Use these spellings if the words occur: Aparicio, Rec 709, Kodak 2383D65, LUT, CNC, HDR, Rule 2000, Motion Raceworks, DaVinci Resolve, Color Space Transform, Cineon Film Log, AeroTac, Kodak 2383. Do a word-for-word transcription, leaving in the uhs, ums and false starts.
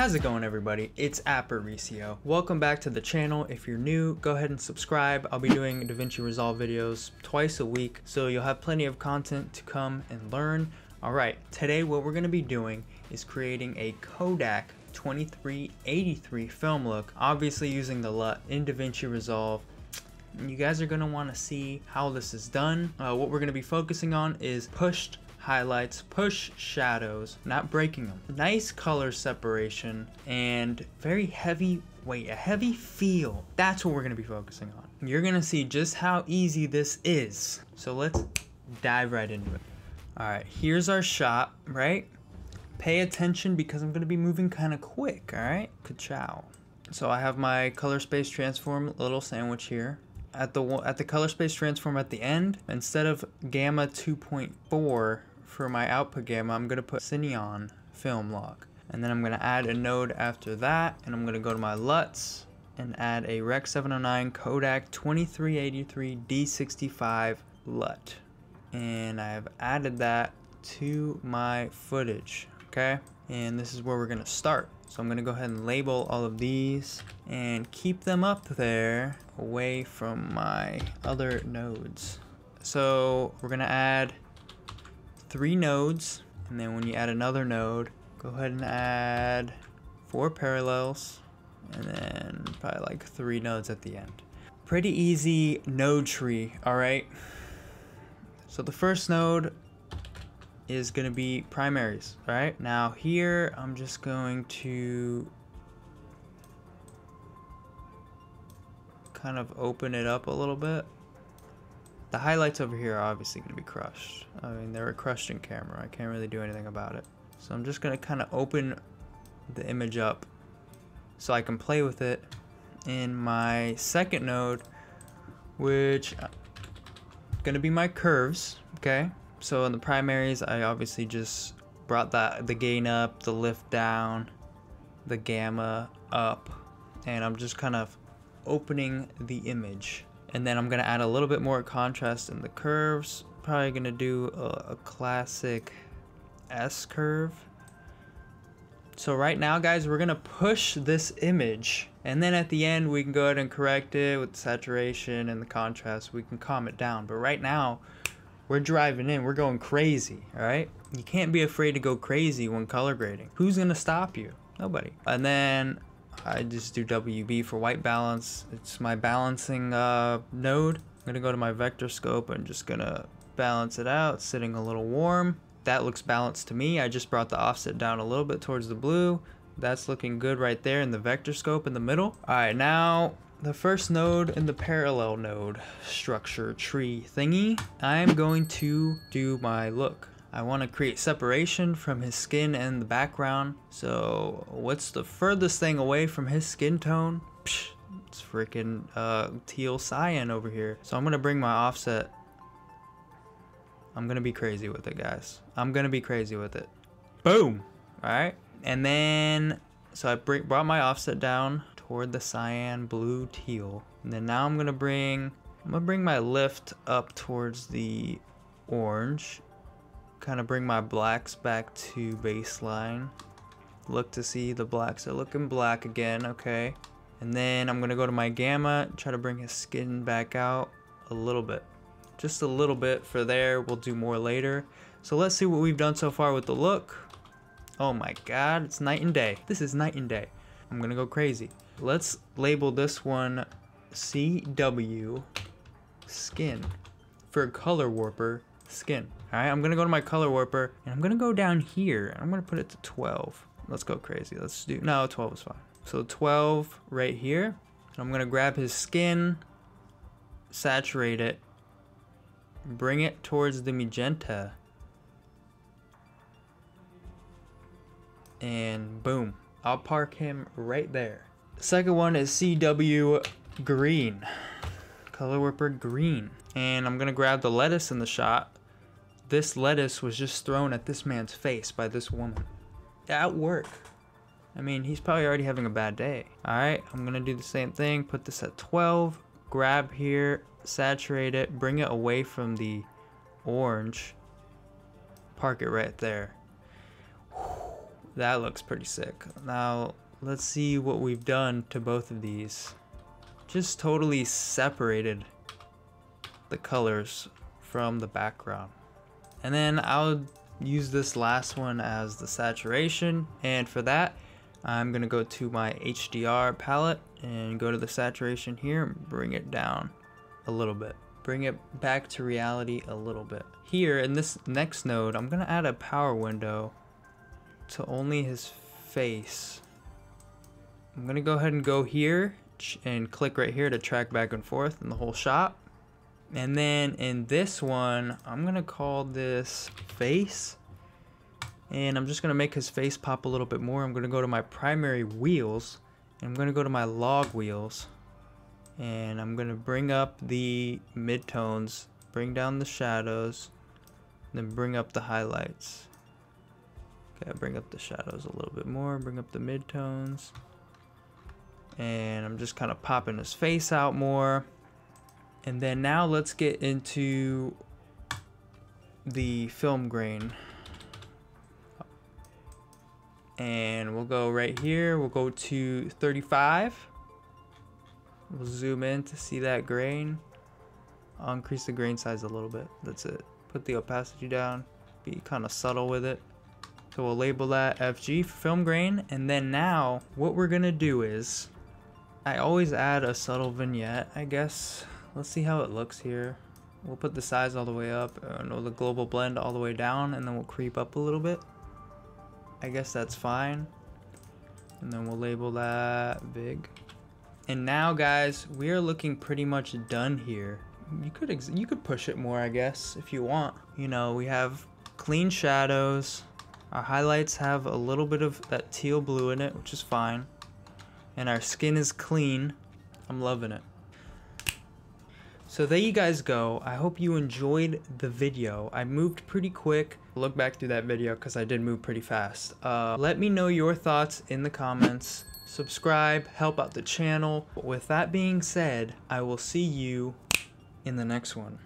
How's it going, everybody? It's Aparicio. Welcome back to the channel. If you're new, go ahead and subscribe. I'll be doing DaVinci Resolve videos twice a week, so you'll have plenty of content to come and learn. All right, today what we're going to be doing is creating a Kodak twenty-three eighty-three film look, obviously using the L U T in DaVinci Resolve. You guys are going to want to see how this is done. Uh, what we're going to be focusing on is pushed highlights, push shadows, not breaking them, nice color separation, and very heavy weight, a heavy feel. That's what we're going to be focusing on. You're going to see just how easy this is, so let's dive right into it. All right, here's our shot, right? Pay attention because I'm going to be moving kind of quick. All right, ka-chow. So I have my color space transform little sandwich here. At the at the color space transform at the end, instead of gamma two point four for my output gamma, I'm going to put Cineon Film Log. And then I'm going to add a node after that, and I'm going to go to my L U Ts and add a Rec seven oh nine Kodak twenty-three eighty-three D sixty-five L U T. And I have added that to my footage, okay? And this is where we're going to start. So I'm going to go ahead and label all of these and keep them up there away from my other nodes. So we're going to add three nodes, and then when you add another node, go ahead and add four parallels, and then probably like three nodes at the end. Pretty easy node tree, all right? So the first node is gonna be primaries, right? Now here, I'm just going to kind of open it up a little bit. The highlights over here are obviously gonna be crushed. I mean, they were crushed in camera. I can't really do anything about it. So I'm just gonna kind of open the image up so I can play with it in my second node, which is gonna be my curves, okay? So in the primaries, I obviously just brought that the gain up, the lift down, the gamma up, and I'm just kind of opening the image. And then I'm gonna add a little bit more contrast in the curves. Probably gonna do a, a classic S curve. So right now, guys, we're gonna push this image, and then at the end we can go ahead and correct it with saturation and the contrast. We can calm it down, but right now, we're driving in, we're going crazy, all right? You can't be afraid to go crazy when color grading. Who's gonna stop you? Nobody. And then I just do W B for white balance. It's my balancing uh, node. I'm gonna go to my vector scope and just gonna balance it out. It's sitting a little warm. That looks balanced to me. I just brought the offset down a little bit towards the blue. That's looking good right there in the vector scope in the middle. All right, now, the first node in the parallel node structure tree thingy, I am going to do my look. I want to create separation from his skin and the background. So what's the furthest thing away from his skin tone? Psh, it's freaking uh, teal cyan over here. So I'm going to bring my offset. I'm going to be crazy with it, guys. I'm going to be crazy with it. Boom. All right. And then, so I brought my offset down toward the cyan, blue, teal, and then now I'm gonna bring I'm gonna bring my lift up towards the orange, kind of bring my blacks back to baseline. Look to see the blacks are looking black again, okay? And then I'm gonna go to my gamma, try to bring his skin back out a little bit, just a little bit for there. We'll do more later. So let's see what we've done so far with the look. Oh my God, it's night and day. This is night and day. I'm gonna go crazy. Let's label this one C W skin for color warper skin. All right, I'm gonna go to my color warper and I'm gonna go down here and I'm gonna put it to twelve. Let's go crazy. Let's do, no, twelve is fine. So twelve right here. And I'm gonna grab his skin, saturate it, bring it towards the magenta, and boom. I'll park him right there. Second one is C W green, color warper green. And I'm gonna grab the lettuce in the shot. This lettuce was just thrown at this man's face by this woman. At work. I mean, he's probably already having a bad day. All right, I'm gonna do the same thing, put this at twelve, grab here, saturate it, bring it away from the orange, park it right there. That looks pretty sick. Now let's see what we've done to both of these. Just totally separated the colors from the background. And then I'll use this last one as the saturation, and for that I'm gonna go to my H D R palette and go to the saturation here and bring it down a little bit. Bring it back to reality a little bit. Here in this next node, I'm gonna add a power window to only his face. I'm gonna go ahead and go here and click right here to track back and forth in the whole shot. And then in this one, I'm gonna call this face. And I'm just gonna make his face pop a little bit more. I'm gonna go to my primary wheels, and I'm gonna go to my log wheels, and I'm gonna bring up the midtones, bring down the shadows, then bring up the highlights. Okay, bring up the shadows a little bit more, bring up the midtones. And I'm just kind of popping his face out more. And then now let's get into the film grain. And we'll go right here, we'll go to thirty-five. We'll zoom in to see that grain. I'll increase the grain size a little bit, that's it. Put the opacity down, be kind of subtle with it. So we'll label that F G for film grain. And then now what we're gonna do is, I always add a subtle vignette, I guess. Let's see how it looks here. We'll put the size all the way up and the global blend all the way down, and then we'll creep up a little bit. I guess that's fine. And then we'll label that big. And now guys, we are looking pretty much done here. You could ex you could push it more, I guess, if you want. You know, we have clean shadows. Our highlights have a little bit of that teal blue in it, which is fine. And our skin is clean. I'm loving it. So there you guys go. I hope you enjoyed the video. I moved pretty quick. Look back through that video because I did move pretty fast. Uh, let me know your thoughts in the comments. Subscribe, help out the channel. With that being said, I will see you in the next one.